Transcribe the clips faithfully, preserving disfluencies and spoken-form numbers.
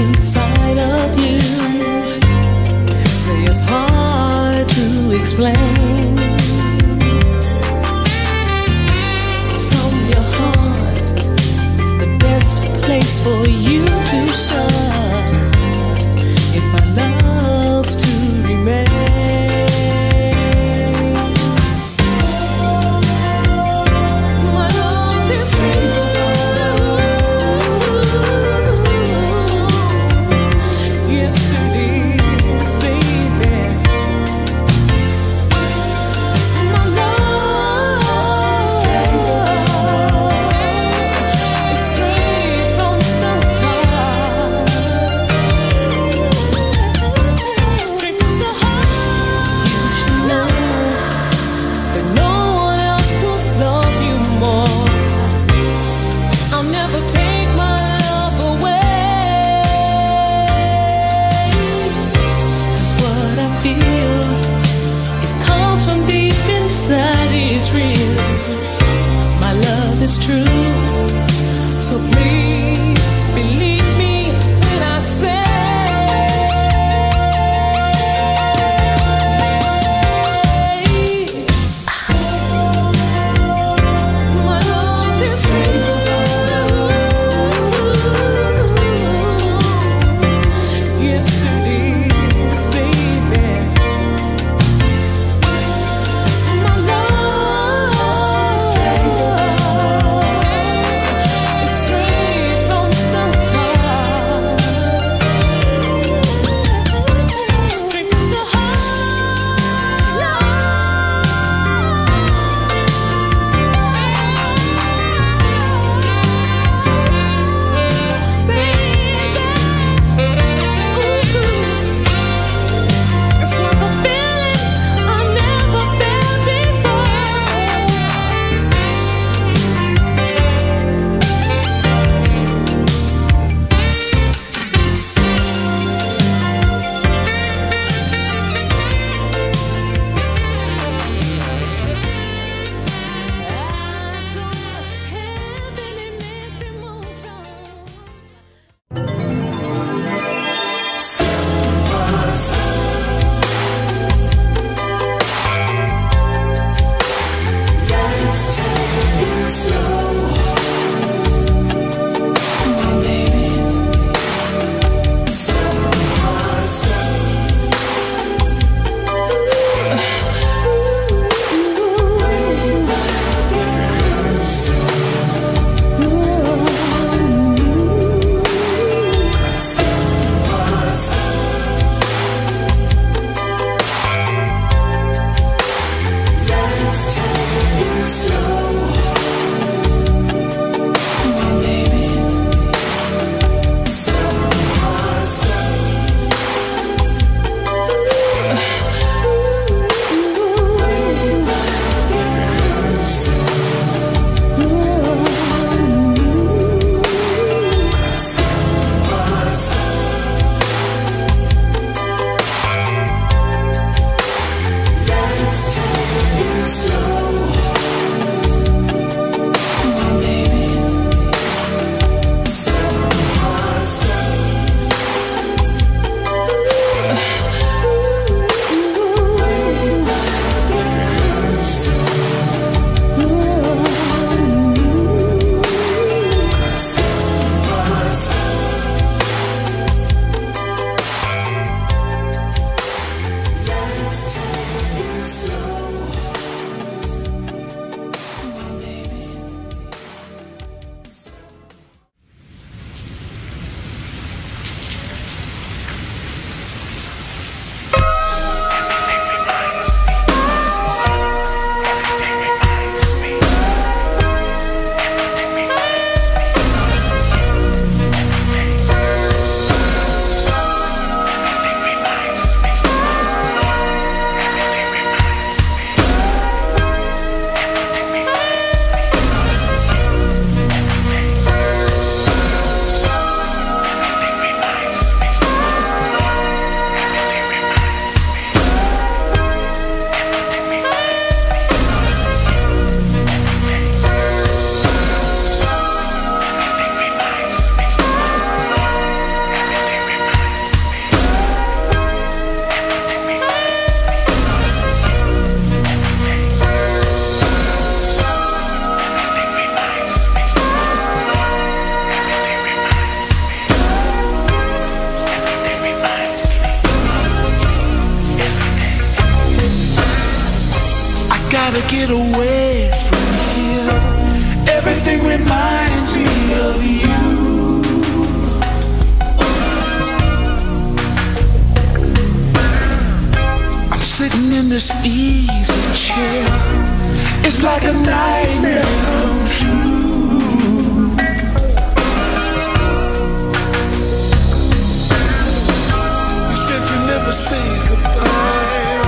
inside of you. Say it's hard to explain. From your heart, it's the best place for you to start. If my love's to remain. get away from here. Everything reminds me of you. I'm sitting in this easy chair. It's like a nightmare come true. You said you never say goodbye.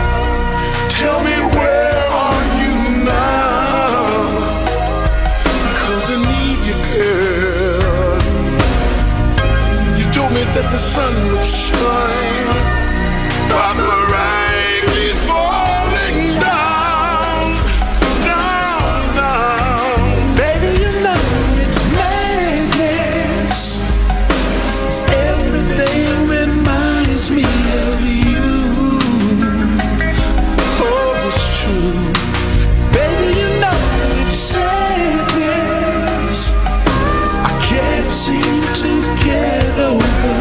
Tell me where. That the sun would shine while the rain is falling down, down, down. Baby, you know it's madness. Everything reminds me of you. Oh, it's true. Baby, you know it's sadness. I can't seem to get away.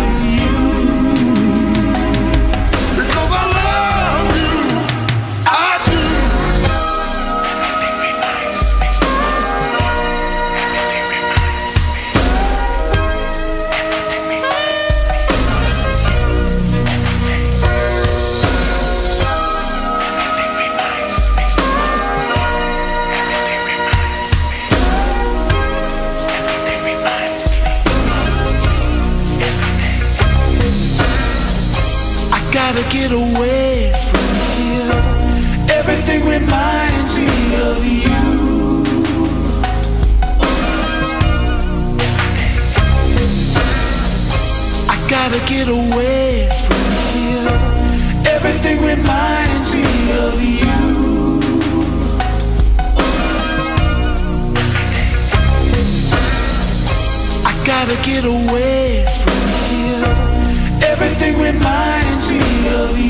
Gotta get away from here. Everything reminds me of you. I gotta get away from here. Everything reminds me of you. I gotta get away from here. Everything reminds me of you.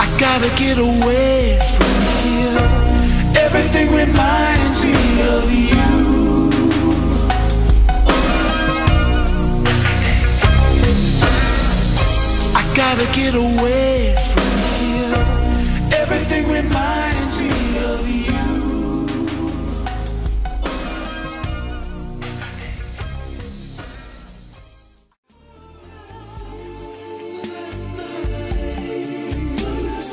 I gotta get away from here. Everything reminds me of you. I gotta get away from here. Everything reminds me of you. Thank you.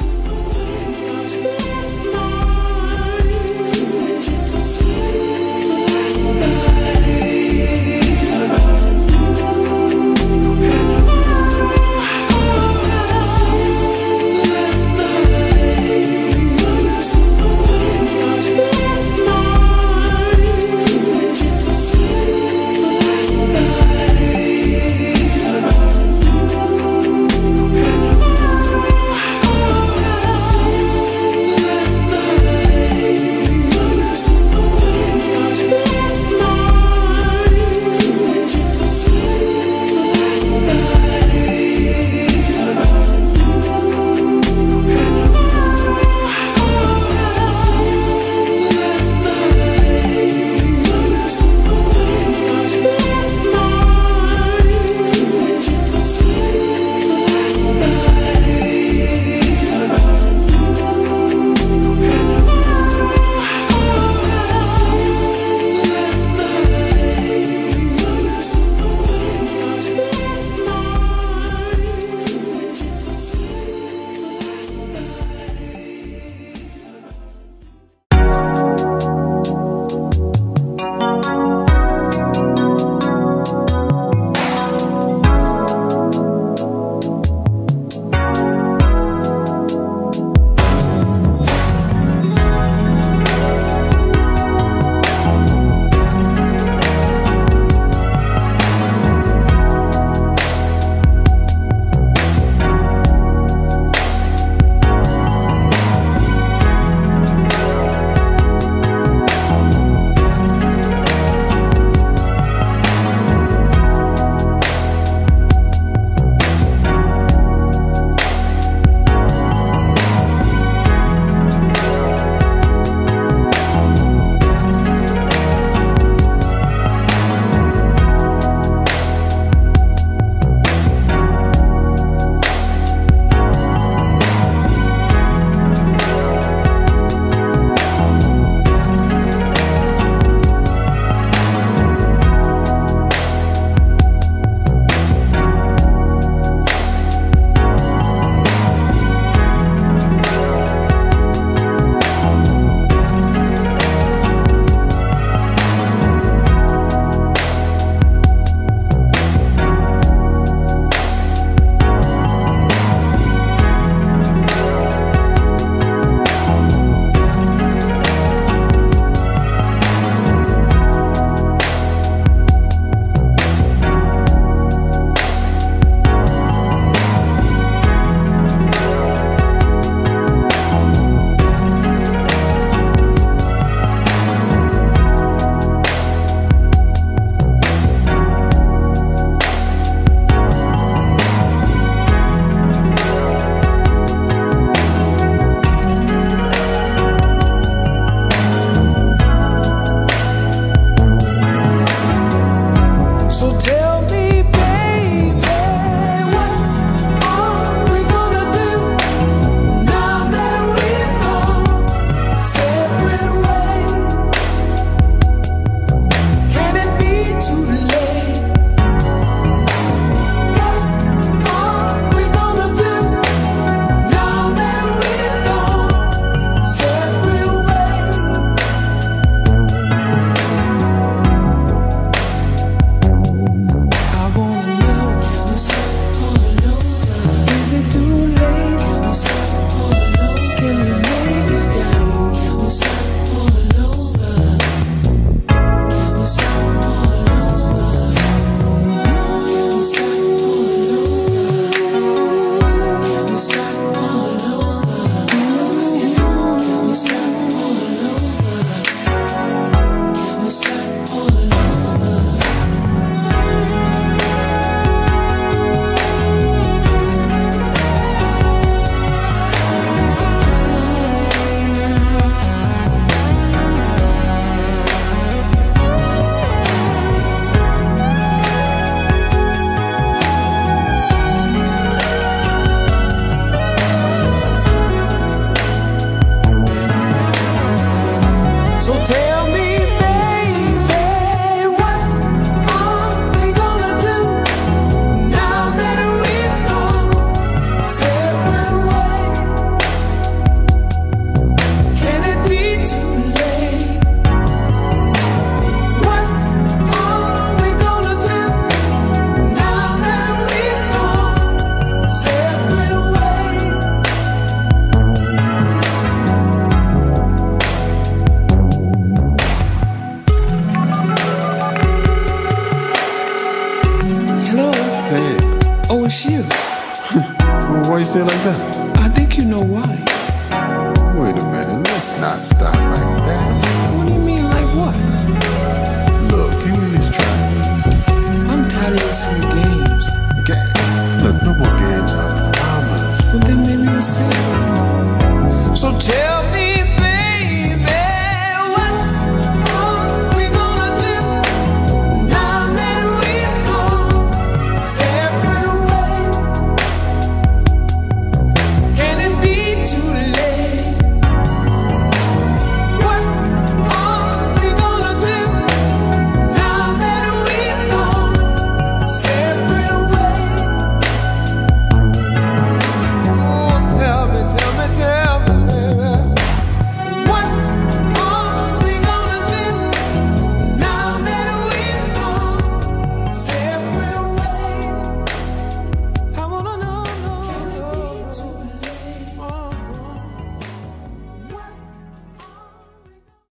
was you. Well, why you say it like that? I think you know why. Wait a minute, let's not stop like that.